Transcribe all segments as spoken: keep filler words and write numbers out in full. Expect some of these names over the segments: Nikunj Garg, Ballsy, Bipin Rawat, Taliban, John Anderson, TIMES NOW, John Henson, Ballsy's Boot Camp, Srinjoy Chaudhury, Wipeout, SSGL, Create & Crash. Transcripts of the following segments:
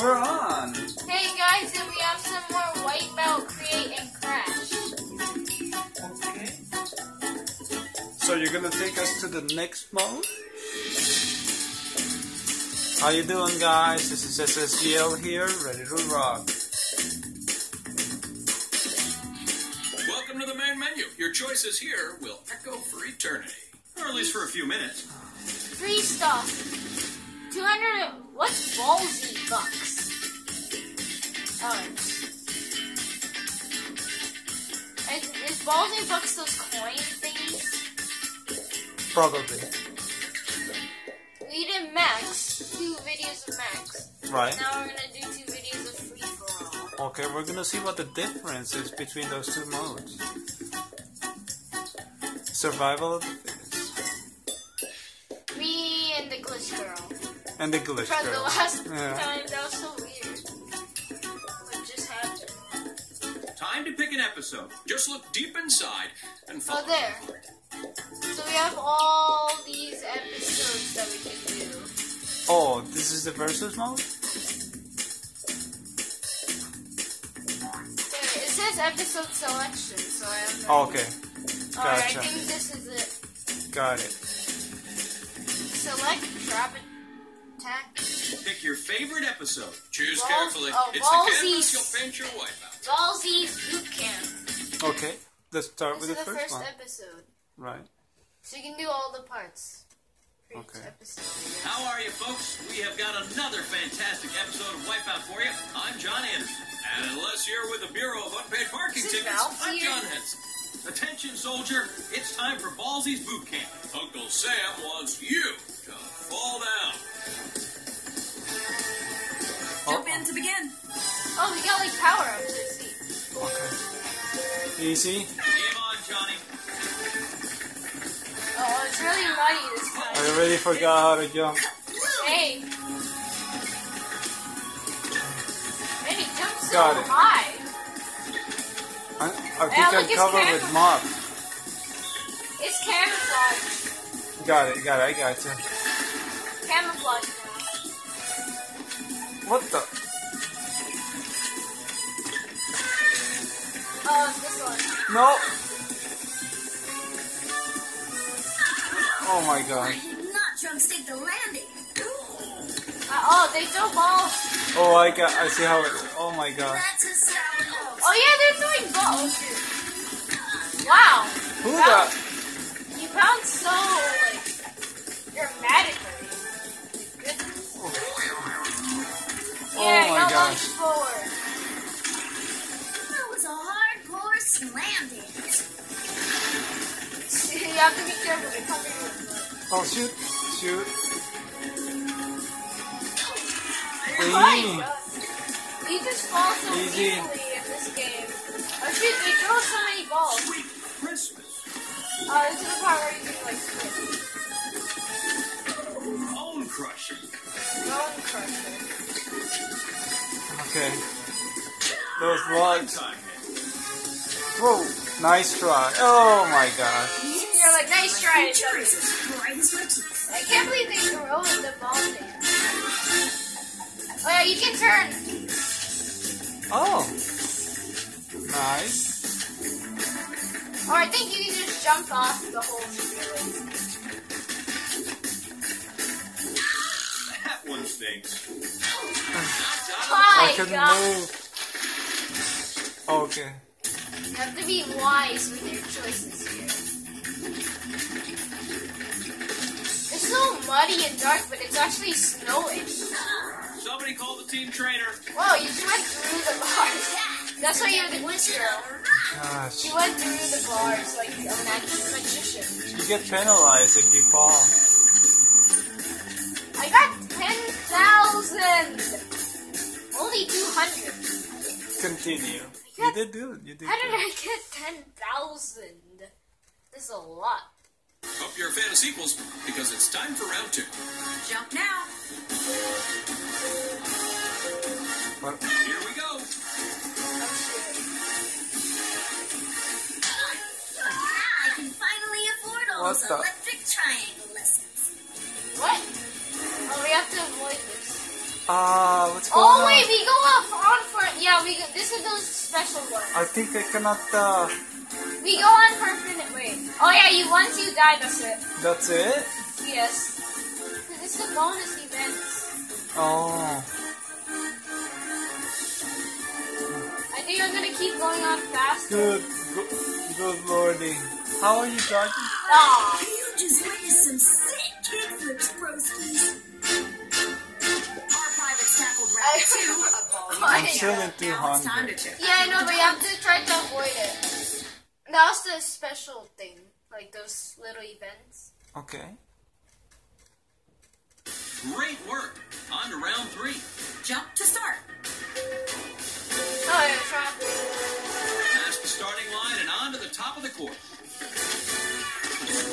We're on. Hey guys, and we have some more Wipeout, Create, and Crash. Okay. So you're gonna take us to the next mode? How you doing, guys? This is S S G L here, ready to rock. Welcome to the main menu. Your choices here will echo for eternity. Or at least for a few minutes. Free stuff. two hundred, what's Ballsy's bucks? Oh. Is, is Ballsy's bucks those coin things? Probably. We did Max, two videos of Max. Right. Now we're gonna do two videos of Free For All. Okay, we're gonna see what the difference is between those two modes. Survival of the fittest. Me and the glitch girl. And the glitch girl. The last yeah. time, that was so weird. What just happened? Time to pick an episode. Just look deep inside and follow. Oh, there. So we have all these episodes that we can do. Oh, this is the versus mode? There, it says episode selection, so I have no idea. Okay. Gotcha. Alright, I think this is it. Got it. Select, drop it. Pick your favorite episode. Choose Ball, carefully. Oh, it's Ballsy's, the canvas you'll paint your Wipeout. Ballsy's Boot Camp. Okay, let's start this with the, the first, first episode. Right. So you can do all the parts. For okay. Each episode. How are you, folks? We have got another fantastic episode of Wipeout for you. I'm John Anderson, and unless you're with the Bureau of Unpaid Parking Tickets, Ralph I'm here? John Henson. Attention, soldier! It's time for Ballsy's Boot Camp. Uncle Sam wants you to fall down. Jump in to begin. Oh, we got like power up this seat. Okay. Easy. Game on, Johnny. Oh, it's really muddy this time. I already forgot how to jump. Hey. Hey, he jumped so got it. high. I, I think yeah, I'm covered with mop. It's camouflage. Got it, got it, I got you. Camouflage. What the? Oh, it's this one. No! Oh my god. I did not try to stick the landing. Uh, oh, they throw balls. Oh, I got, I see how it, oh my god. Oh yeah, they're throwing balls. Wow. Who got? You found so, like, dramatically. Yeah, oh my I gosh. Forward. That was a hardcore slam dance. You have to be careful, they're coming with. Oh, shoot. Shoot. Hey. You just fall so easy. Easily in this game. Oh, shoot, they throw so many balls. Sweet Christmas. Oh, uh, this is the part where you can, like, switch. Bone crusher. Bone crusher. Okay. Those blocks. Whoa! Nice try. Oh my god. You're like, nice try. I can't believe they throw the ball there. Oh yeah, you can turn. Oh. Nice. Or I think you can just jump off the whole thing. That one stinks. I can move. Oh, okay. You have to be wise with your choices here. It's so muddy and dark, but it's actually snowing. Somebody call the team trainer. Whoa, you just went through the bars. That's why you have the glitch girl. Gosh. You went through the bars like a magician. You get penalized if you fall. I got ten thousand! Only two hundred. Continue. Got, you did do it. You did how did I get ten thousand? This is a lot. Hope you're a fan of sequels, because it's time for round two. Jump now. What? Here we go. Oh, I can finally afford all those electric triangle lessons. What? Oh, we have to avoid this. Ah, uh, what's going on? Oh wait, on? We go up on front. Yeah, we go, this is those special ones. I think I cannot. Uh... We go on for a minute. Wait. Oh yeah, you once you die, that's it. That's it. Yes. It's the bonus events. Oh. I think I'm gonna keep going on faster. Good, good, good lordy. How are you, Darky? Ah, you just witnessed some sick kickflips, broskies. I'm chilling two hundred. Yeah, I know, but you have to try to avoid it. That was the special thing, like those little events. Okay. Great work. On to round three. Jump to start. Oh, yeah, try. Past the starting line and on to the top of the court. There's,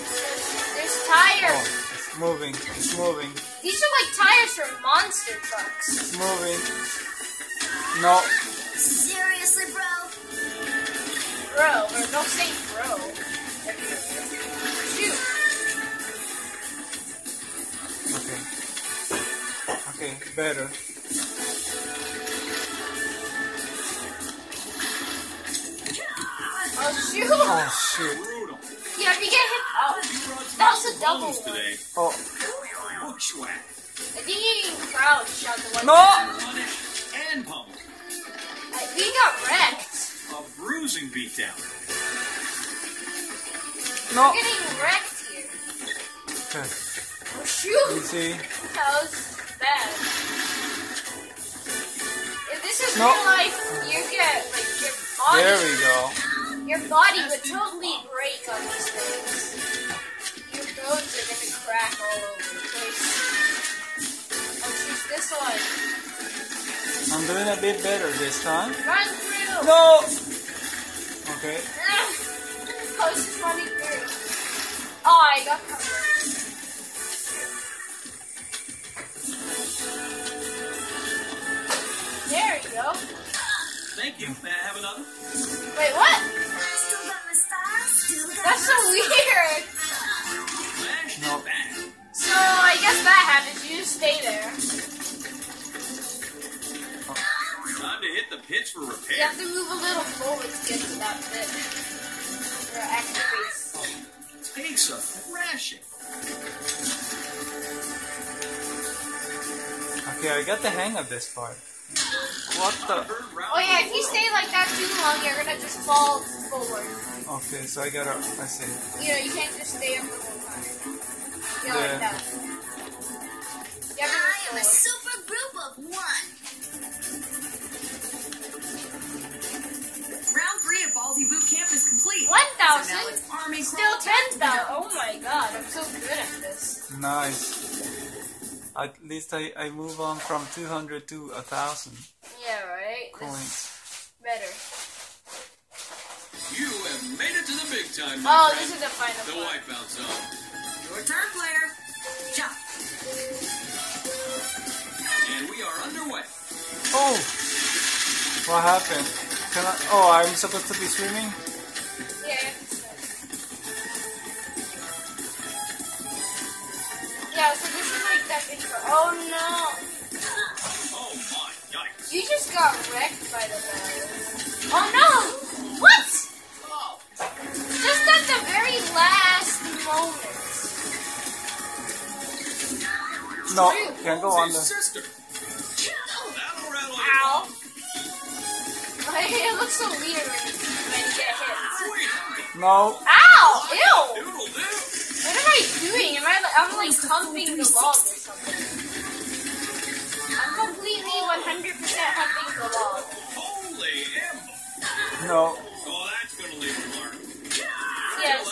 there's tires. Oh. It's moving, it's moving. These are like tires for monster trucks. It's moving. No. Seriously, bro? Bro, or don't say bro. Shoot. Okay. Okay, better. Oh, shoot. Oh, shoot. Yeah, if you get hit, oh, that was a double one. Today. Oh. I think you can crouch on the one. No! And pump. I think I got wrecked. A bruising beatdown. No. I'm getting wrecked here. Okay. Oh, shoot. Easy. That was bad. If this is no. real life, you get, like, your body. There we go. Your body would totally break on these things. Your bones are going to crack all over the place. Oh, choose this one. I'm doing a bit better this time. Run through! No! Okay. Oh, she's running through. Oh, I got covered. There we go. Thank you. May I have another? Wait, what? That's so weird! No. So, I guess that happens. You just stay there. Time to hit the pits for repair. You have to move a little forward to get to that pit. Or activates. Oh, takes a thrashing. Okay, I got the hang of this part. What the? Oh yeah, if you stay like that too long, you're gonna just fall forward. Okay, so I gotta, I see. You know, you can't just stay up the whole time. Yeah, yeah. Like that. Yeah, I am a super group of one. Round three of Ballsy's Boot Camp is complete. one thousand? So still ten thousand. Oh my god, I'm so good at this. Nice. At least I, I move on from two hundred to one thousand. Yeah, right? Coins. Better. You have made it to the big time, my Oh, friend. This is the final The one. Wipeout zone. Your turn, player. Jump. And we are underway. Oh! What happened? Can I... Oh, I'm supposed to be swimming? Yeah. Yeah, so this is like that big part. Oh, no! Oh, my yikes. You just got wrecked by the water. Oh, no! What? Just at the very last moment. No, can't go on there. Ow. It looks so weird when you get hit. No. Ow! Ew! What am I doing? Am I, I'm like humping the log or something. I'm completely one hundred percent humping the log. Holy no. Oh, that's gonna leave a mark. Yes.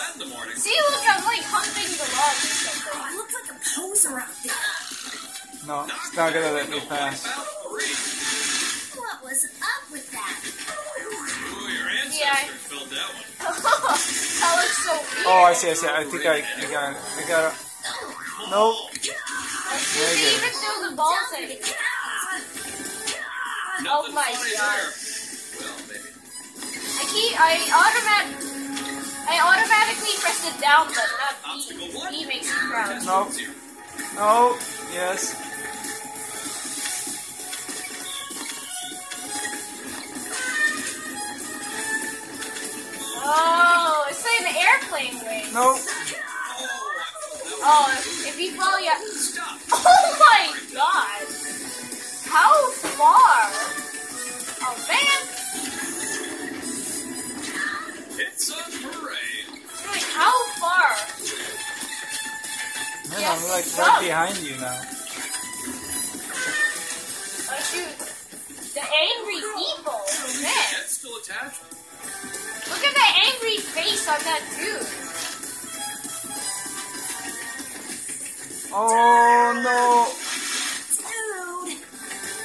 See, look, I'm like humping the log or something. Oh, I look like a poser out there. No, it's not gonna let me pass. What was up with that? Ooh, your ancestors yeah. filled that one. That looks so weird. Oh, I see, I see. I think I, I got it. I got it. Nope. There you even throw the balls at it. Oh my god. Well, maybe. I keep, I automatically. I automatically press the down button, not B. B makes me proud. No. No. Yes. No. Oh, if you fall, yeah. Oh my god! How far? Oh man! It's a parade. Wait, how far? Man, yes. I'm like right behind you now. Oh shoot! The angry people, man. It's still attached. Look at the angry face on that dude. Oh no!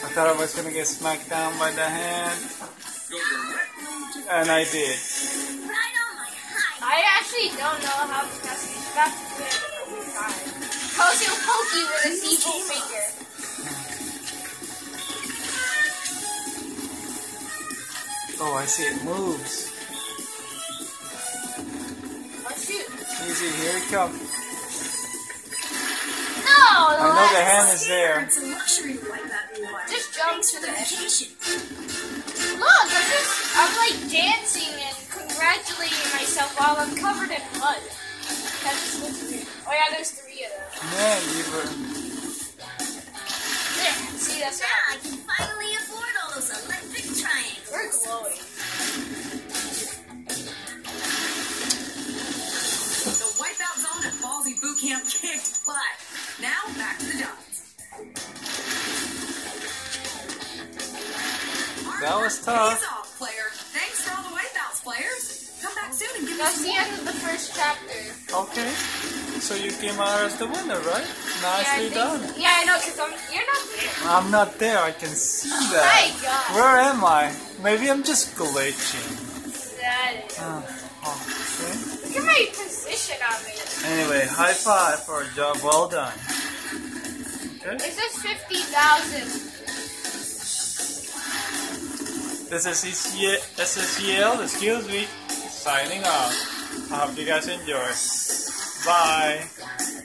I thought I was gonna get smacked down by the hand, and I did. I actually don't know how to cast these spells. Cause he'll poke you with his evil finger. Oh, I see it moves. Oh shoot! Easy, here it comes. No, the I know the hand is there. It's a luxury Wipeout. Just jump to the vacation. Look, I'm just, I'm like dancing and congratulating myself while I'm covered in mud. That just looks weird. Oh yeah, there's three of them. Man, you were. There, see that's now I can finally afford all those electric triangles. We're glowing. The Wipeout zone at Ballsy's Boot Camp kicked butt. Now, back to the dots. That was tough. Off, player. Thanks for all the wipeouts, players. Come back soon and give us the end of the first chapter. Okay. So you came out as the winner, right? Nicely yeah, done. So. Yeah, I know, because you're not there. I'm not there. I can see oh that. My God. Where am I? Maybe I'm just glitching. That is. Uh, okay. Look at my position on me. Anyway, high five for a job well done. Okay. This is fifty thousand. This is S S G L, excuse me, signing off. I hope you guys enjoy. Bye.